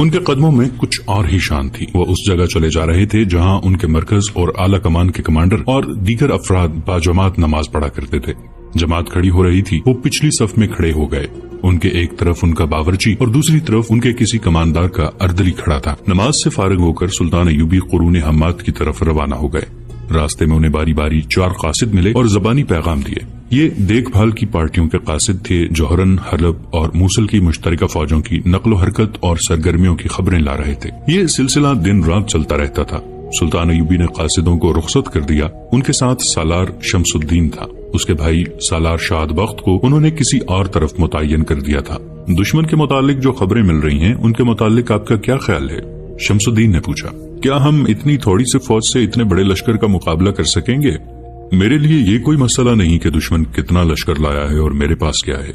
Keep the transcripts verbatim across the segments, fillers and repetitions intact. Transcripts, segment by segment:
उनके कदमों में कुछ और ही शान थी। वो उस जगह चले जा रहे थे जहाँ उनके मरकज और आला कमान के कमांडर और दीगर अफराद बाजमात नमाज पढ़ा करते थे। जमात खड़ी हो रही थी, वो पिछली सफ में खड़े हो गए। उनके एक तरफ उनका बावरची और दूसरी तरफ उनके किसी कमानदार का अर्दली खड़ा था। नमाज से फारिग होकर सुल्तान अयूबी कुरून हम्माद की तरफ रवाना हो गए। रास्ते में उन्हें बारी बारी चार कासिद मिले और जबानी पैगाम दिए। ये देखभाल की पार्टियों के कासिद थे जो हरन, हलब और मूसल की मुश्तरका फौजों की नकलो हरकत और सरगर्मियों की खबरें ला रहे थे। ये सिलसिला दिन रात चलता रहता था। सुल्तान अयूबी ने कासिदों को रुख्सत कर दिया। उनके साथ सालार शमसुद्दीन था। उसके भाई सालार शादबख्त को उन्होंने किसी और तरफ मुतय्यन कर दिया था। दुश्मन के मुतालिक जो खबरें मिल रही हैं, उनके मुतालिक आपका क्या ख्याल है? शमसुद्दीन ने पूछा। क्या हम इतनी थोड़ी सी फौज से इतने बड़े लश्कर का मुकाबला कर सकेंगे? मेरे लिए ये कोई मसला नहीं कि दुश्मन कितना लश्कर लाया है और मेरे पास क्या है,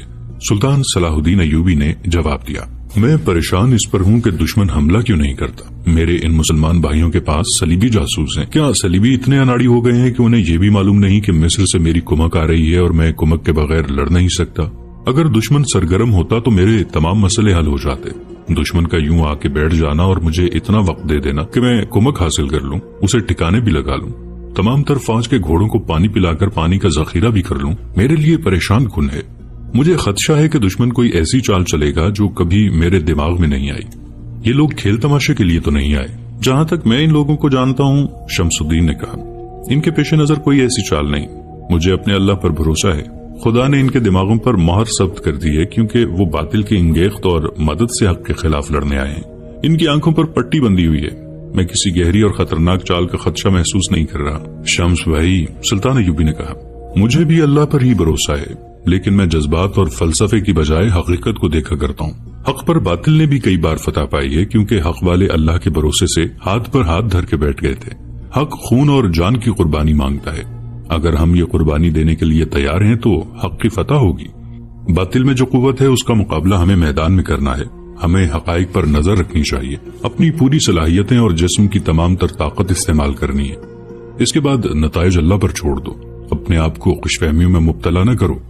सुल्तान सलाहुद्दीन अयूबी ने जवाब दिया। मैं परेशान इस पर हूँ कि दुश्मन हमला क्यों नहीं करता। मेरे इन मुसलमान भाइयों के पास सलीबी जासूस हैं। क्या सलीबी इतने अनाड़ी हो गए हैं कि उन्हें ये भी मालूम नहीं कि मिस्र से मेरी कुमक आ रही है और मैं कुमक के बगैर लड़ नहीं सकता। अगर दुश्मन सरगर्म होता तो मेरे तमाम मसले हल हो जाते। दुश्मन का यूं आके बैठ जाना और मुझे इतना वक्त दे देना कि मैं कुमक हासिल कर लूँ, उसे ठिकाने भी लगा लूँ, तमाम तर फौज के घोड़ों को पानी पिलाकर पानी का जखीरा भी कर लूँ, मेरे लिए परेशान कुन है। मुझे खदशा है कि दुश्मन कोई ऐसी चाल चलेगा जो कभी मेरे दिमाग में नहीं आई। ये लोग खेल तमाशे के लिए तो नहीं आए। जहाँ तक मैं इन लोगों को जानता हूँ, शमसुद्दीन ने कहा, इनके पेश नजर कोई ऐसी चाल नहीं। मुझे अपने अल्लाह पर भरोसा है, खुदा ने इनके दिमागों पर मोहर सब्त कर दी है क्योंकि वो बातिल के इंगेख्त और मदद से हक के खिलाफ लड़ने आए हैं। इनकी आंखों पर पट्टी बंधी हुई है। मैं किसी गहरी और खतरनाक चाल का खदशा महसूस नहीं कर रहा। शम्स भाई, सुल्तान अयूबी ने कहा, मुझे भी अल्लाह पर ही भरोसा है, लेकिन मैं जज्बात और फलसफे की बजाय हकीकत को देखा करता हूँ। हक पर बातिल ने भी कई बार फतह पाई है क्योंकि हक वाले अल्लाह के भरोसे से हाथ पर हाथ धर के बैठ गए थे। हक खून और जान की कुर्बानी मांगता है। अगर हम ये कुर्बानी देने के लिए तैयार हैं तो हक की फतह होगी। बातिल में जो कुव्वत है उसका मुकाबला हमें मैदान में करना है। हमें हकाइक पर नजर रखनी चाहिए, अपनी पूरी सलाहियतें और जिस्म की तमाम तर ताकत इस्तेमाल करनी है। इसके बाद नतायज अल्लाह पर छोड़ दो, अपने आप को खुशफहमियों में मुब्तला न करो।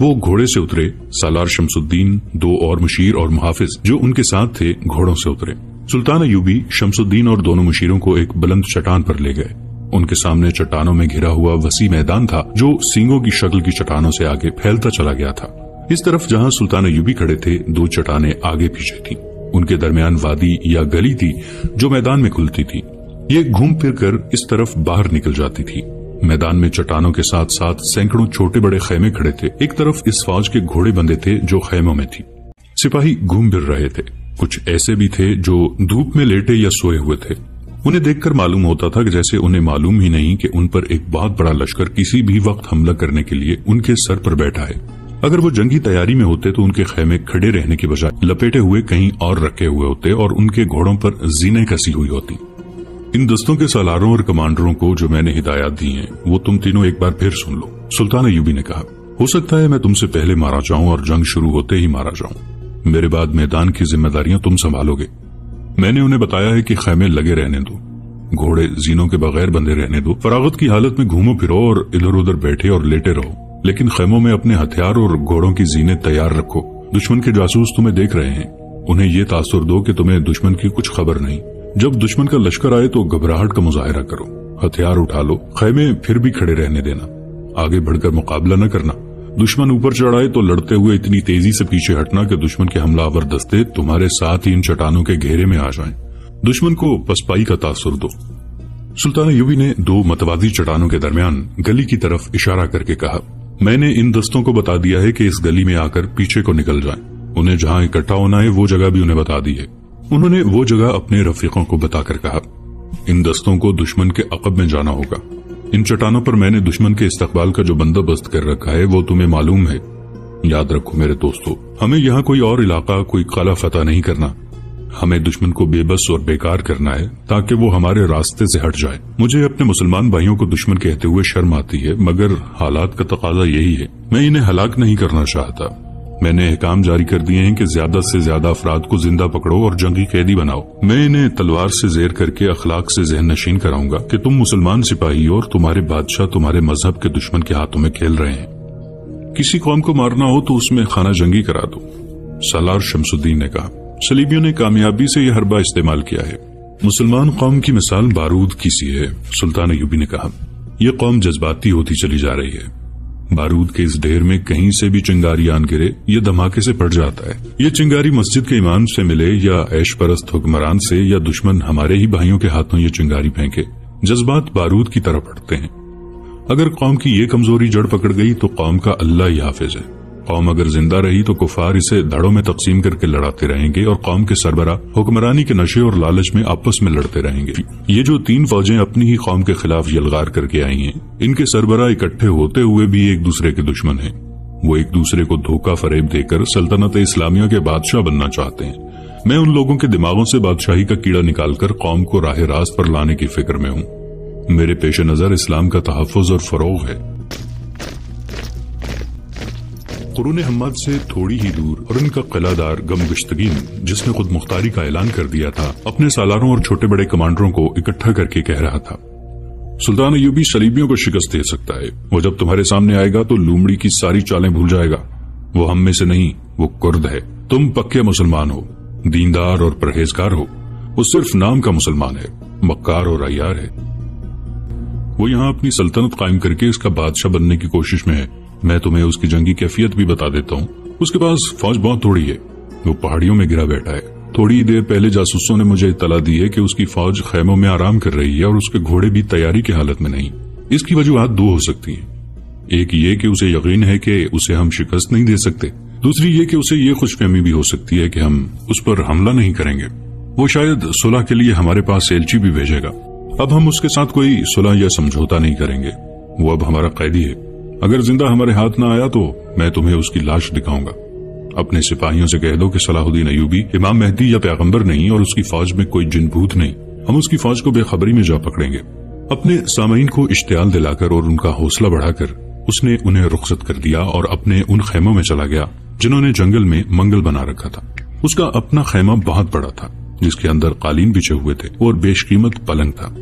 वो घोड़े से उतरे। सालार शमसुद्दीन, दो और मुशीर और मुहाफिज जो उनके साथ थे, घोड़ों से उतरे। सुल्तान अयूबी शमसुद्दीन और दोनों मुशीरों को एक बुलंद चट्टान पर ले गए। उनके सामने चट्टानों में घिरा हुआ वसी मैदान था जो सींगों की शक्ल की चट्टानों से आगे फैलता चला गया था। इस तरफ जहाँ सुल्तान अयूबी खड़े थे, दो चट्टाने आगे पीछे थी। उनके दरमियान वादी या गली थी जो मैदान में खुलती थी। ये घूम फिर कर इस तरफ बाहर निकल जाती थी। मैदान में चट्टानों के साथ साथ सैकड़ों छोटे बड़े खेमे खड़े थे। एक तरफ इस फौज के घोड़े बंधे थे जो खेमों में थी। सिपाही घूम फिर रहे थे। कुछ ऐसे भी थे जो धूप में लेटे या सोए हुए थे। उन्हें देखकर मालूम होता था कि जैसे उन्हें मालूम ही नहीं कि उन पर एक बहुत बड़ा लश्कर किसी भी वक्त हमला करने के लिए उनके सर पर बैठा है। अगर वो जंगी तैयारी में होते तो उनके खेमे खड़े रहने के बजाय लपेटे हुए कहीं और रखे हुए होते और उनके घोड़ों पर जीने कसी हुई होती। इन दस्तों के सालारों और कमांडरों को जो मैंने हिदायत दी हैं, वो तुम तीनों एक बार फिर सुन लो, सुल्तान अयूबी ने कहा। हो सकता है मैं तुमसे पहले मारा जाऊं और जंग शुरू होते ही मारा जाऊं। मेरे बाद मैदान की जिम्मेदारियां तुम संभालोगे। मैंने उन्हें बताया है कि खैमे लगे रहने दो, घोड़े जीनों के बगैर बंधे रहने दो, फरागत की हालत में घूमो फिरो और इधर उधर बैठे और लेटे रहो, लेकिन खैमों में अपने हथियार और घोड़ों की जीने तैयार रखो। दुश्मन के जासूस तुम्हें देख रहे हैं, उन्हें ये तासुर दो कि तुम्हें दुश्मन की कुछ खबर नहीं। जब दुश्मन का लश्कर आए तो घबराहट का मुजाहरा करो, हथियार उठा लो, खैमे फिर भी खड़े रहने देना, आगे बढ़कर मुकाबला न करना। दुश्मन ऊपर चढ़ाए तो लड़ते हुए इतनी तेजी से पीछे हटना कि दुश्मन के हमलावर दस्ते तुम्हारे साथ ही इन चट्टानों के घेरे में आ जाएं। दुश्मन को पसपाई का तासुर दो। सुल्तान अयूबी ने दो मतवादी चट्टानों के दरमियान गली की तरफ इशारा करके कहा, मैंने इन दस्तों को बता दिया है कि इस गली में आकर पीछे को निकल जाए। उन्हें जहाँ इकट्ठा होना है वो जगह भी उन्हें बता दी है। उन्होंने वो जगह अपने रफीकों को बताकर कहा, इन दस्तों को दुश्मन के अकब में जाना होगा। इन चट्टानों पर मैंने दुश्मन के इस्तकबाल का जो बंदोबस्त कर रखा है वो तुम्हें मालूम है। याद रखो मेरे दोस्तों, हमें यहाँ कोई और इलाका, कोई कला फतह नहीं करना। हमें दुश्मन को बेबस और बेकार करना है ताकि वो हमारे रास्ते से हट जाए। मुझे अपने मुसलमान भाइयों को दुश्मन कहते हुए शर्म आती है, मगर हालात का तकाजा यही है। मैं इन्हें हलाक नहीं करना चाहता। मैंने अहकाम जारी कर दिए हैं कि ज्यादा से ज्यादा अफराद को जिंदा पकड़ो और जंगी कैदी बनाओ। मैं इन्हें तलवार से जेर करके अखलाक से जहन नशीन कराऊंगा कि तुम मुसलमान सिपाही हो और तुम्हारे बादशाह तुम्हारे मजहब के दुश्मन के हाथों में खेल रहे हैं। किसी कौम को मारना हो तो उसमें खाना जंगी करा दो, सालार शमसुद्दीन ने कहा। सलीबियों ने कामयाबी से यह हरबा इस्तेमाल किया है। मुसलमान कौम की मिसाल बारूद की सी है, सुल्तान अयूबी ने कहा। यह कौम जज्बाती होती चली जा रही है। बारूद के इस ढेर में कहीं से भी चिंगारी आन गिरे ये धमाके से पट जाता है। ये चिंगारी मस्जिद के इमाम से मिले या ऐश परस्त हुक्मरान से या दुश्मन हमारे ही भाइयों के हाथों ये चिंगारी फेंके, जज्बात बारूद की तरह पड़ते हैं। अगर कौम की ये कमजोरी जड़ पकड़ गई तो कौम का अल्लाह ही हाफिज है। कौम अगर जिंदा रही तो कुफार इसे धड़ों में तकसीम करके लड़ाते रहेंगे और कौम के सरबरा हुक्मरानी के नशे और लालच में आपस में लड़ते रहेंगे। ये जो तीन फौजें अपनी ही कौम के खिलाफ यलगार करके आई हैं, इनके सरबरा इकट्ठे होते हुए भी एक दूसरे के दुश्मन हैं। वो एक दूसरे को धोखा फरेब देकर सल्तनत इस्लामिया के बादशाह बनना चाहते हैं। मैं उन लोगों के दिमागों से बादशाही का कीड़ा निकालकर कौम को राह रास्त पर लाने की फिक्र में हूँ। मेरे पेश नजर इस्लाम का तहफ़्फ़ुज़ और फरोग है। कुरून हम्माद से थोड़ी ही दूर और इनका किलादार गुमुश्तगीन, जिसने खुद मुख्तारी का ऐलान कर दिया था, अपने सालारों और छोटे बड़े कमांडरों को इकट्ठा करके कह रहा था, सुल्तान अयूबी सलीबियों को शिकस्त दे सकता है। वो जब तुम्हारे सामने आएगा तो लूमड़ी की सारी चालें भूल जाएगा। वो हम में से नहीं, वो कुर्द है। तुम पक्के मुसलमान हो, दीनदार और परहेजगार हो। वो सिर्फ नाम का मुसलमान है, मक्कार और अय्यार है। वो यहाँ अपनी सल्तनत कायम करके इसका बादशाह बनने की कोशिश में है। मैं तुम्हें उसकी जंगी कैफियत भी बता देता हूँ। उसके पास फौज बहुत थोड़ी है। वो पहाड़ियों में घिरा बैठा है। थोड़ी देर पहले जासूसों ने मुझे इतला दी है कि उसकी फौज खैमों में आराम कर रही है और उसके घोड़े भी तैयारी की हालत में नहीं। इसकी वजूहात दो हो सकती हैं। एक ये कि उसे यकीन है कि उसे हम शिकस्त नहीं दे सकते। दूसरी ये कि उसे ये खुशफहमी भी हो सकती है कि हम उस पर हमला नहीं करेंगे। वो शायद सुलह के लिए हमारे पास एलची भी भेजेगा। अब हम उसके साथ कोई सुलह या समझौता नहीं करेंगे। वो अब हमारा कैदी है। अगर जिंदा हमारे हाथ ना आया तो मैं तुम्हें उसकी लाश दिखाऊंगा। अपने सिपाहियों से कह दो कि सलाहुद्दीन अयूबी इमाम मेहदी या पैगंबर नहीं और उसकी फौज में कोई जिनभूत नहीं। हम उसकी फौज को बेखबरी में जा पकड़ेंगे। अपने सामीन को इश्तियाल दिलाकर और उनका हौसला बढ़ाकर उसने उन्हें रुखसत कर दिया और अपने उन खेमों में चला गया जिन्होंने जंगल में मंगल बना रखा था। उसका अपना खेमा बहुत बड़ा था, जिसके अंदर कालीन बिछे हुए थे और बेशकीमत पलंग था।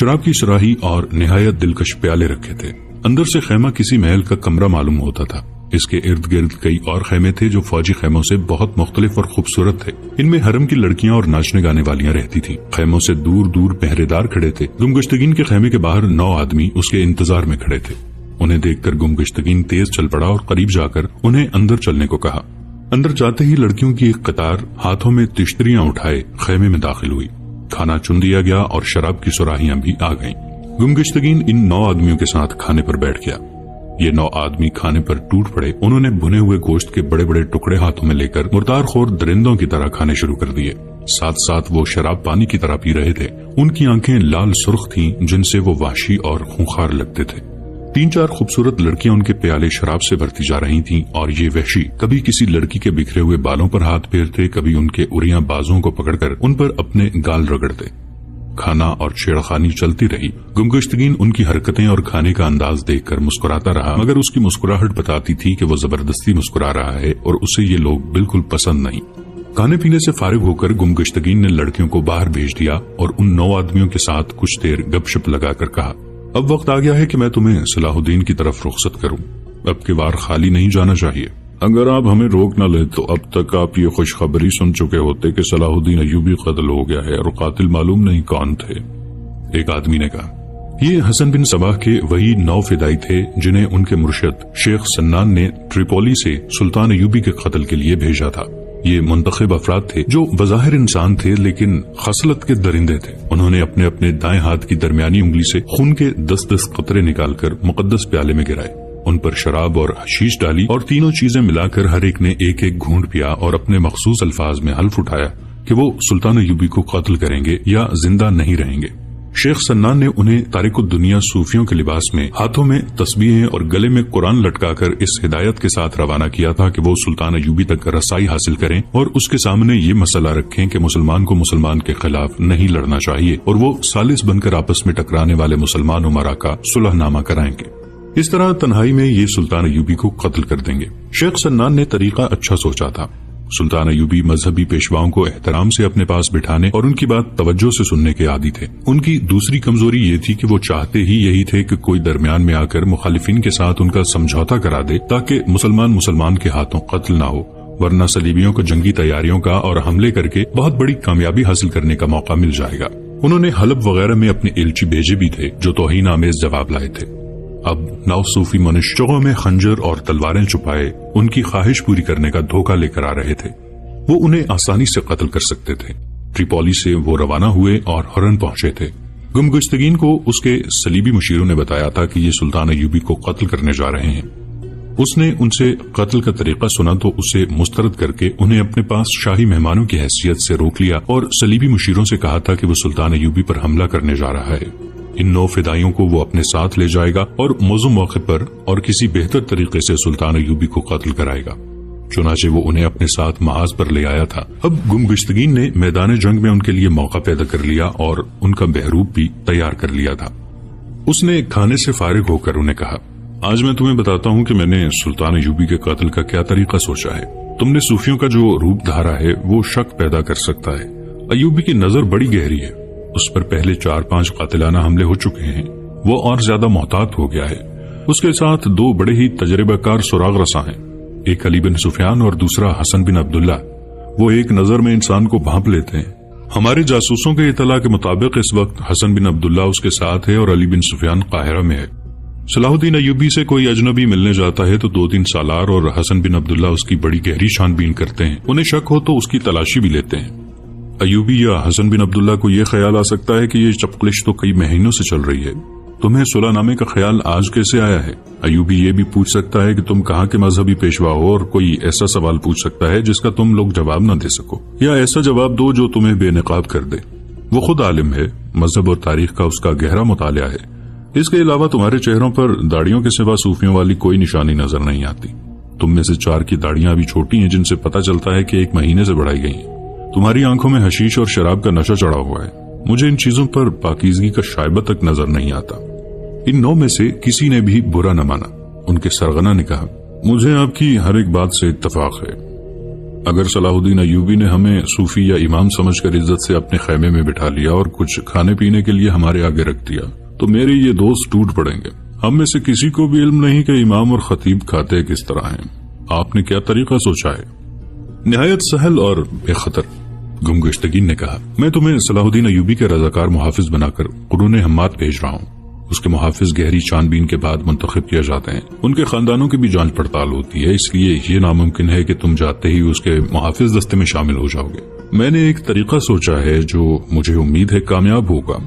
शराब की सराही और निहायत दिलकश प्याले रखे थे। अंदर से खेमा किसी महल का कमरा मालूम होता था। इसके इर्द गिर्द कई और खेमे थे जो फौजी खेमों से बहुत मुख्तलिफ और खूबसूरत थे। इनमें हरम की लड़कियां और नाचने गाने वालियां रहती थीं। खेमों से दूर दूर पहरेदार खड़े थे। गुमगश्तगीन के खेमे के बाहर नौ आदमी उसके इंतजार में खड़े थे। उन्हें देखकर गुमगश्तगीन तेज चल पड़ा और करीब जाकर उन्हें अंदर चलने को कहा। अंदर जाते ही लड़कियों की एक कतार हाथों में तिश्तरियां उठाए खेमे में दाखिल हुई। खाना चुन दिया गया और शराब की सुराहियां भी आ गयी। गुमगश्तगीन इन नौ आदमियों के साथ खाने पर बैठ गया। ये नौ आदमी खाने पर टूट पड़े। उन्होंने भुने हुए गोश्त के बड़े बड़े टुकड़े हाथों में लेकर मुर्दारखोर दरिंदों की तरह खाने शुरू कर दिए। साथ साथ वो शराब पानी की तरह पी रहे थे। उनकी आंखें लाल सुर्ख थीं, जिनसे वो वहशी और खूंखार लगते थे। तीन चार खूबसूरत लड़कियां उनके प्याले शराब से भरती जा रही थीं और ये वहशी कभी किसी लड़की के बिखरे हुए बालों पर हाथ फेरते, कभी उनके उरिया बाजों को पकड़कर उन पर अपने गाल रगड़ते। खाना और छेड़खानी चलती रही। गुमगश्तगीन उनकी हरकतें और खाने का अंदाज देखकर मुस्कुराता रहा, मगर उसकी मुस्कुराहट बताती थी कि वो जबरदस्ती मुस्कुरा रहा है और उसे ये लोग बिल्कुल पसंद नहीं। खाने पीने से फारिग होकर गुमगश्तगीन ने लड़कियों को बाहर भेज दिया और उन नौ आदमियों के साथ कुछ देर गपशप लगाकर कहा, अब वक्त आ गया है कि मैं तुम्हें सलाहुद्दीन की तरफ रुखसत करूँ। अब के वार खाली नहीं जाना चाहिए। अगर आप हमें रोक न ले तो अब तक आप ये खुशखबरी सुन चुके होते कि सलाहुद्दीन अयूबी कत्ल हो गया है और कातिल मालूम नहीं कौन थे, एक आदमी ने कहा। ये हसन बिन सबाह के वही नौ फिदाई थे जिन्हें उनके मुर्शिद शेख सन्नान ने ट्रिपोली से सुल्तान अयूबी के कत्ल के लिए भेजा था। ये मुंतखब अफराद थे जो बज़ाहिर इंसान थे लेकिन खसलत के दरिंदे थे। उन्होंने अपने अपने दाएं हाथ की दरमियानी उंगली से खून के दस दस कतरे निकालकर मुकद्दस प्याले में गिराए। उन पर शराब और हशीश डाली और तीनों चीजें मिलाकर हर एक ने एक एक घूंट पिया और अपने मखसूस अल्फाज में हल्फ उठाया कि वो सुल्तान अयूबी को कत्ल करेंगे या जिंदा नहीं रहेंगे। शेख सन्नान ने उन्हें तारिकुद्दुनिया सूफियों के लिबास में हाथों में तस्बीहें और गले में कुरान लटकाकर इस हिदायत के साथ रवाना किया था कि वो सुल्तान अयूबी तक रसाई हासिल करें और उसके सामने ये मसला रखें कि मुसलमान को मुसलमान के खिलाफ नहीं लड़ना चाहिए और वो सालिस बनकर आपस में टकराने वाले मुसलमान उमरा का सुलहनामा कराएंगे। इस तरह तन्हाई में ये सुल्तान अयूबी को कत्ल कर देंगे। शेख सन्नान ने तरीका अच्छा सोचा था। सुल्तान अयूबी मजहबी पेशवाओं को एहतराम से अपने पास बिठाने और उनकी बात तवज्जो से सुनने के आदी थे। उनकी दूसरी कमजोरी ये थी कि वो चाहते ही यही थे कि कोई दरमियान में आकर मुखालिफिन के साथ उनका समझौता करा दे ताकि मुसलमान मुसलमान के हाथों कत्ल न हो वरना सलीबियों को जंगी तैयारियों का और हमले करके बहुत बड़ी कामयाबी हासिल करने का मौका मिल जाएगा। उन्होंने हलब वगैरह में अपने एलची भेजे भी थे जो तौहीन आमेज जवाब लाए थे। अब नौ सूफी मनुष्य जगहों में खंजर और तलवारें छुपाए उनकी ख्वाहिश पूरी करने का धोखा लेकर आ रहे थे। वो उन्हें आसानी से कत्ल कर सकते थे। ट्रिपोली से वो रवाना हुए और हरन पहुंचे थे। गुमुश्तगीन को उसके सलीबी मुशीरों ने बताया था कि ये सुल्तान अयूबी को कत्ल करने जा रहे हैं। उसने उनसे कत्ल का तरीका सुना तो उसे मुस्तरद करके उन्हें अपने पास शाही मेहमानों की हैसियत से रोक लिया और सलीबी मुशीरों से कहा था कि वो सुल्तान अयूबी पर हमला करने जा रहा है। इन नौ फिदाइयों को वो अपने साथ ले जाएगा और मौजूद मौके पर और किसी बेहतर तरीके से सुल्तान अयूबी को कत्ल कराएगा। चुनाचे वो उन्हें अपने साथ महाज पर ले आया था। अब गुमुश्तगीन ने मैदान जंग में उनके लिए मौका पैदा कर लिया और उनका बहरूप भी तैयार कर लिया था। उसने खाने से फारिग होकर उन्हें कहा, आज मैं तुम्हें बताता हूँ कि मैंने सुल्तान अयूबी के कत्ल का क्या तरीका सोचा है। तुमने सूफियों का जो रूप धारा है वो शक पैदा कर सकता है। अयूबी की नजर बड़ी गहरी है। उस पर पहले चार पांच कातिलाना हमले हो चुके हैं। वो और ज्यादा मोहतात हो गया है। उसके साथ दो बड़े ही तजर्बेकार सुराग रसा हैं, एक अली बिन सुफियान और दूसरा हसन बिन अब्दुल्ला। वो एक नजर में इंसान को भांप लेते हैं। हमारे जासूसों के इतला के मुताबिक इस वक्त हसन बिन अब्दुल्ला उसके साथ है और अली बिन सुफियान काहिरा में है। सलाहुद्दीन अयूबी से कोई अजनबी मिलने जाता है तो दो तीन सालार और हसन बिन अब्दुल्ला उसकी बड़ी गहरी छानबीन करते हैं। उन्हें शक हो तो उसकी तलाशी भी लेते हैं। अयूबी या हसन बिन अब्दुल्ला को यह ख्याल आ सकता है कि ये चपकलिश तो कई महीनों से चल रही है। तुम्हें सुलहनामे का ख्याल आज कैसे आया है? अयूबी ये भी पूछ सकता है कि तुम कहाँ के मजहबी पेशवा हो, और कोई ऐसा सवाल पूछ सकता है जिसका तुम लोग जवाब न दे सको, या ऐसा जवाब दो जो तुम्हें बेनकाब कर दे। वो खुद आलिम है, मजहब और तारीख का उसका गहरा मुतालिया है। इसके अलावा तुम्हारे चेहरों पर दाढ़ियों के सिवा सूफियों वाली कोई निशानी नजर नहीं आती। तुम में से चार की दाढ़ियां अभी छोटी हैं, जिनसे पता चलता है कि एक महीने से बढ़ाई गई हैं। तुम्हारी आंखों में हशीश और शराब का नशा चढ़ा हुआ है। मुझे इन चीजों पर पाकीजगी का शायबा तक नजर नहीं आता। इन नौ में से किसी ने भी बुरा न माना। उनके सरगना ने कहा, मुझे आपकी हर एक बात से इत्तफाक है। अगर सलाहुद्दीन अयूबी ने हमें सूफी या इमाम समझकर इज्जत से अपने खैमे में बिठा लिया और कुछ खाने पीने के लिए हमारे आगे रख दिया तो मेरे ये दोस्त टूट पड़ेंगे। हम में से किसी को भी इल्म नहीं कि इमाम और खतीब खाते किस तरह हैं। आपने क्या तरीका सोचा है? निहायत सहल और बेखतर, गुमुश्तगीन ने कहा, मैं तुम्हें सलाहुद्दीन अयूबी के रजाकार मुहाफिज बनाकर कुरूने हम्मात भेज रहा हूँ। उसके मुहाफिज गहरी छानबीन के बाद मुंतखब किया जाते हैं। उनके खानदानों की भी जांच पड़ताल होती है, इसलिए ये नामुमकिन है कि तुम जाते ही उसके मुहाफिज दस्ते में शामिल हो जाओगे। मैंने एक तरीका सोचा है जो मुझे उम्मीद है कामयाब होगा।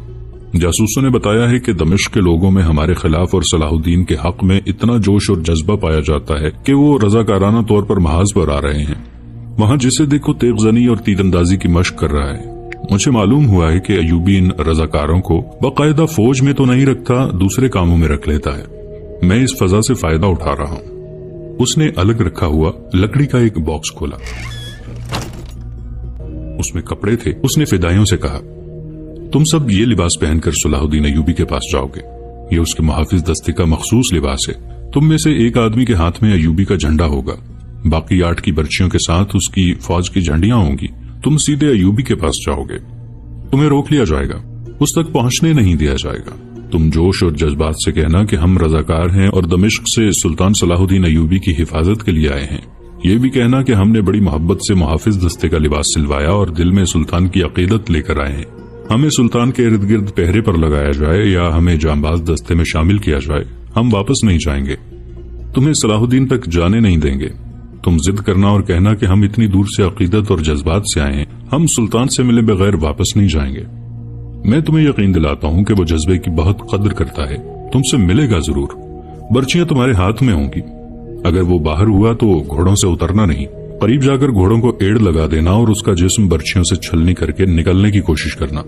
जासूसों ने बताया है कि दमिश्क के लोगों में हमारे खिलाफ और सलाहुद्दीन के हक में इतना जोश और जज्बा पाया जाता है कि वो रजाकाराना तौर पर महाज पर आ रहे हैं। वहाँ जिसे देखो तेगजनी और तीरंदाजी की मशक कर रहा है। मुझे मालूम हुआ है कि अयूबी इन रजाकारों को बाकायदा फौज में तो नहीं रखता, दूसरे कामों में रख लेता है। मैं इस फजा से फायदा उठा रहा हूँ। उसने अलग रखा हुआ लकड़ी का एक बॉक्स खोला, उसमें कपड़े थे। उसने फिदाइयों से कहा, तुम सब ये लिबास पहनकर सलाहुद्दीन अयूबी के पास जाओगे। ये उसके मुहाफिज दस्ते का मखसूस लिबास है। तुम में से एक आदमी के हाथ में अयूबी का झंडा होगा, बाकी आठ की बर्चियों के साथ उसकी फौज की झंडियां होंगी। तुम सीधे अयूबी के पास जाओगे। तुम्हें रोक लिया जाएगा, उस तक पहुंचने नहीं दिया जाएगा। तुम जोश और जज्बात से कहना कि हम रजाकार हैं और दमिश्क से सुल्तान सलाहुद्दीन अयूबी की हिफाजत के लिए आए हैं। ये भी कहना कि हमने बड़ी मोहब्बत से मुहाफिज दस्ते का लिबास सिलवाया और दिल में सुल्तान की अकीदत लेकर आए हैं। हमें सुल्तान के इर्द गिर्द पहरे पर लगाया जाए या हमें जांबाज दस्ते में शामिल किया जाए, हम वापस नहीं जाएंगे। तुम्हें सलाहुद्दीन तक जाने नहीं देंगे। तुम जिद करना और कहना कि हम इतनी दूर से अकीदत और जज्बात से आए हैं, हम सुल्तान से मिले बगैर वापस नहीं जाएंगे। मैं तुम्हें यकीन दिलाता हूँ कि वो जज्बे की बहुत कदर करता है। तुमसे मिलेगा जरूर। बर्चियां तुम्हारे हाथ में होंगी। अगर वो बाहर हुआ तो घोड़ों से उतरना नहीं, करीब जाकर घोड़ों को एड़ लगा देना और उसका जिस्म बर्छियों से छलनी करके निकलने की कोशिश करना।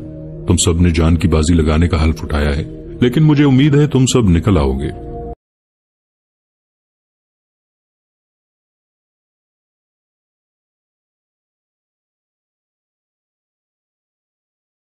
तुम सब ने जान की बाजी लगाने का हल्फ उठाया है, लेकिन मुझे उम्मीद है तुम सब निकल आओगे।